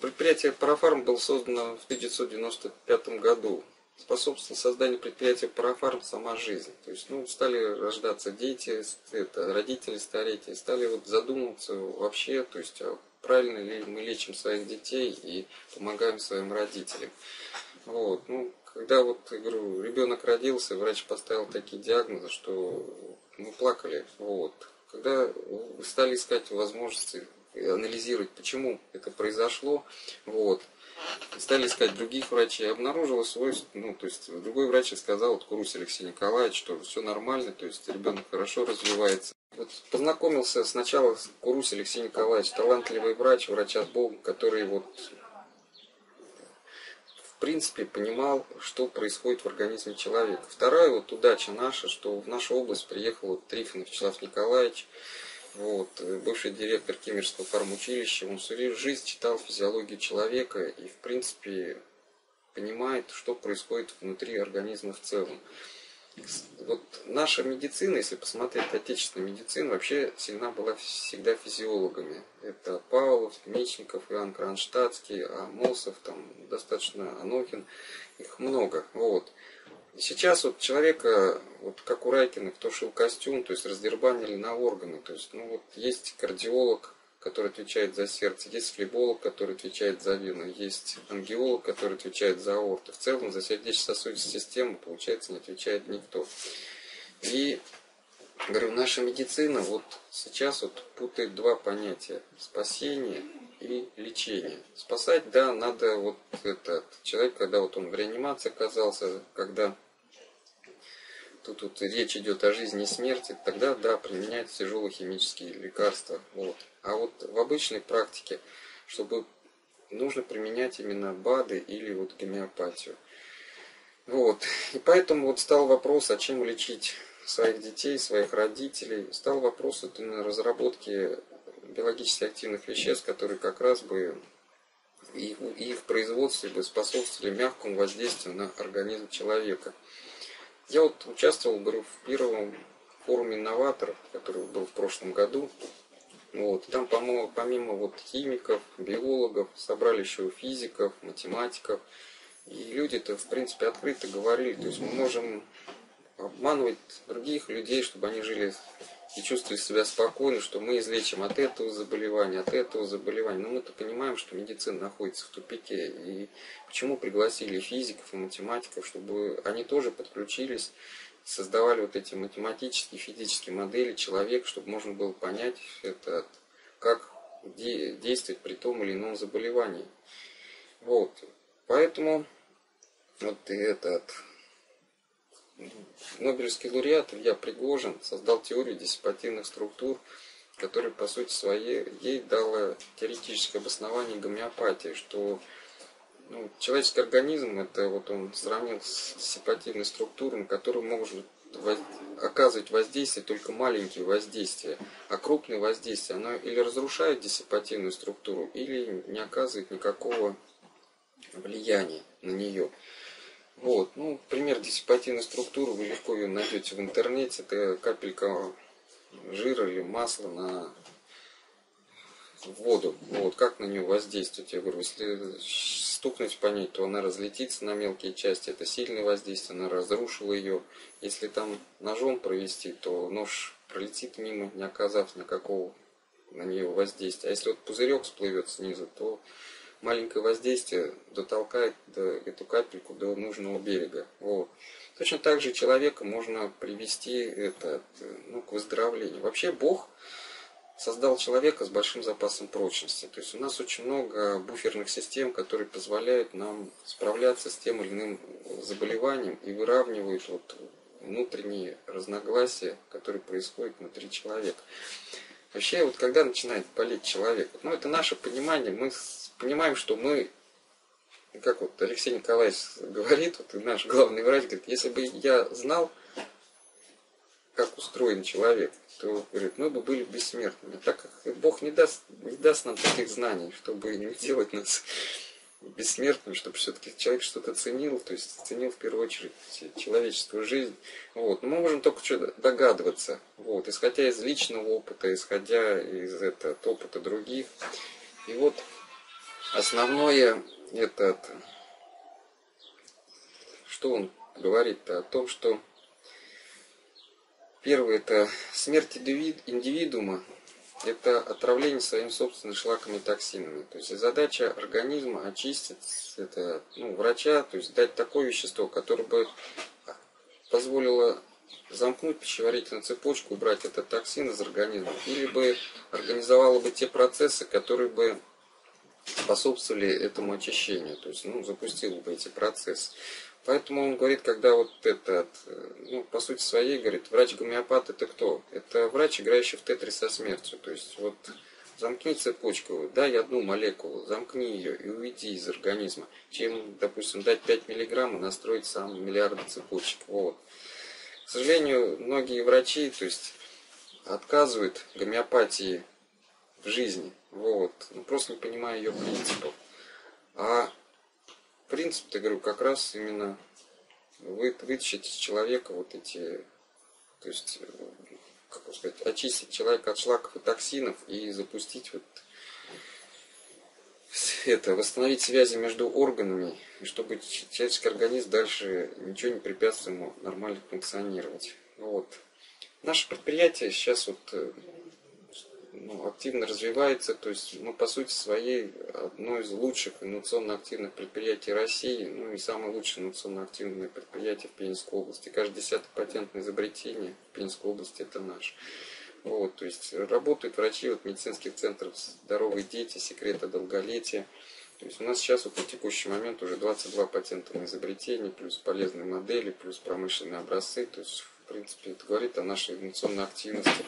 Предприятие «Парафарм» было создано в 1995 году. Способствовало созданию предприятия «Парафарм» сама жизнь. То есть, стали рождаться дети, родители стареть, и стали задумываться вообще, то есть, правильно ли мы лечим своих детей и помогаем своим родителям. Когда ребенок родился, врач поставил такие диагнозы, что мы плакали. Когда стали искать возможности анализировать, почему это произошло, стали искать других врачей, обнаружила свой, другой врач сказал, Курус Алексей Николаевич, что все нормально, то есть ребенок хорошо развивается. Познакомился сначала с Курус Алексей Николаевич, талантливый врач, врач от Бога, который в принципе понимал, что происходит в организме человека. Вторая удача наша, что в нашу область приехал Трифонов Вячеслав Николаевич, бывший директор Кемеровского фармаучилища. Он всю жизнь читал физиологию человека и в принципе понимает, что происходит внутри организма в целом. Наша медицина, если посмотреть отечественную медицину, вообще сильна была всегда физиологами. Это Павлов, Мечников, Иван Кронштадтский, Амосов, достаточно Анохин, их много. Сейчас человека, как у Райкина, кто шил костюм, то есть раздербанили на органы. То есть, есть кардиолог, который отвечает за сердце, есть флеболог, который отвечает за вены, есть ангиолог, который отвечает за аорту. В целом за сердечно-сосудистую систему, получается, не отвечает никто. И, говорю, наша медицина сейчас путает два понятия – спасение и лечение. Спасать, да, надо человек, когда он в реанимации оказался, когда тут речь идет о жизни и смерти, тогда, да, применяют тяжелые химические лекарства, А в обычной практике, чтобы нужно применять именно БАДы или гомеопатию. И поэтому стал вопрос, а чем лечить своих детей, своих родителей. Стал вопрос на разработке биологически активных веществ, которые как раз бы и в производстве бы способствовали мягкому воздействию на организм человека. Я участвовал, говорю, в первом форуме инноваторов, который был в прошлом году. Там, по-моему, помимо химиков, биологов, собрали еще физиков, математиков. И люди-то, в принципе, открыто говорили. То есть мы можем обманывать других людей, чтобы они жили и чувствовали себя спокойно, что мы излечим от этого заболевания, от этого заболевания. Но мы-то понимаем, что медицина находится в тупике. И почему пригласили физиков и математиков, чтобы они тоже подключились, создавали эти математические, физические модели человека, чтобы можно было понять, как действовать при том или ином заболевании. Поэтому Нобелевский лауреат Илья Пригожин создал теорию диссипативных структур, которая, по сути своей, ей дала теоретическое обоснование гомеопатии, что человеческий организм, он сравнил с диссипативной структурой, на которую может оказывать воздействие только маленькие воздействия, а крупные воздействия, оно или разрушает диссипативную структуру, или не оказывает никакого влияния на нее. Пример диссипативной структуры, вы легко ее найдете в интернете, это капелька жира или масла на воду, как на нее воздействовать, я говорю, если стукнуть по ней, то она разлетится на мелкие части, это сильное воздействие, она разрушила ее, если ножом провести, то нож пролетит мимо, не оказав никакого на нее воздействия, а если пузырек всплывет снизу, то маленькое воздействие дотолкает эту капельку до нужного берега. Точно так же человека можно привести к выздоровлению. Вообще Бог создал человека с большим запасом прочности. То есть у нас очень много буферных систем, которые позволяют нам справляться с тем или иным заболеванием и выравнивают внутренние разногласия, которые происходят внутри человека. Вообще, когда начинает болеть человек, это наше понимание, мы понимаем, что мы, как Алексей Николаевич говорит, наш главный врач говорит, если бы я знал, как устроен человек, то, говорит, мы бы были бессмертными. Так как Бог не даст нам таких знаний, чтобы не делать нас бессмертными, чтобы все-таки человек что-то ценил, то есть ценил в первую очередь человеческую жизнь. Мы можем только что-то догадываться, исходя из личного опыта, исходя из опыта других. И Основное что он говорит-то? О том, что первое, это смерть индивидуума, это отравление своими собственными шлаками и токсинами. То есть задача организма очистить это, врача, то есть дать такое вещество, которое бы позволило замкнуть пищеварительную цепочку, убрать этот токсин из организма, или бы организовало бы те процессы, которые бы способствовали этому очищению, то есть запустило бы эти процессы. Поэтому он говорит, когда по сути своей, говорит, врач-гомеопат это кто? Это врач, играющий в тетрис со смертью. То есть замкни цепочку, дай одну молекулу, замкни ее и уведи из организма, чем, допустим, дать 5 миллиграмм и настроить сам миллиарды цепочек. К сожалению, многие врачи, отказывают гомеопатии в жизни, просто не понимая ее принципов. А принцип, я говорю, как раз именно вытащить из человека очистить человека от шлаков и токсинов и запустить восстановить связи между органами, и чтобы человеческий организм дальше ничего не препятствовало ему нормально функционировать. Наше предприятие сейчас активно развивается, то есть мы по сути своей одно из лучших инновационно-активных предприятий России, и самое лучшее инновационно-активное предприятие в Пензенской области. Каждый 10-й патент на изобретение в Пензенской области это наш. То есть работают врачи медицинских центров «Здоровые дети», «Секреты долголетия». То есть у нас сейчас на текущий момент уже 22 патента на изобретение, плюс полезные модели, плюс промышленные образцы. То есть в принципе это говорит о нашей инновационной активности.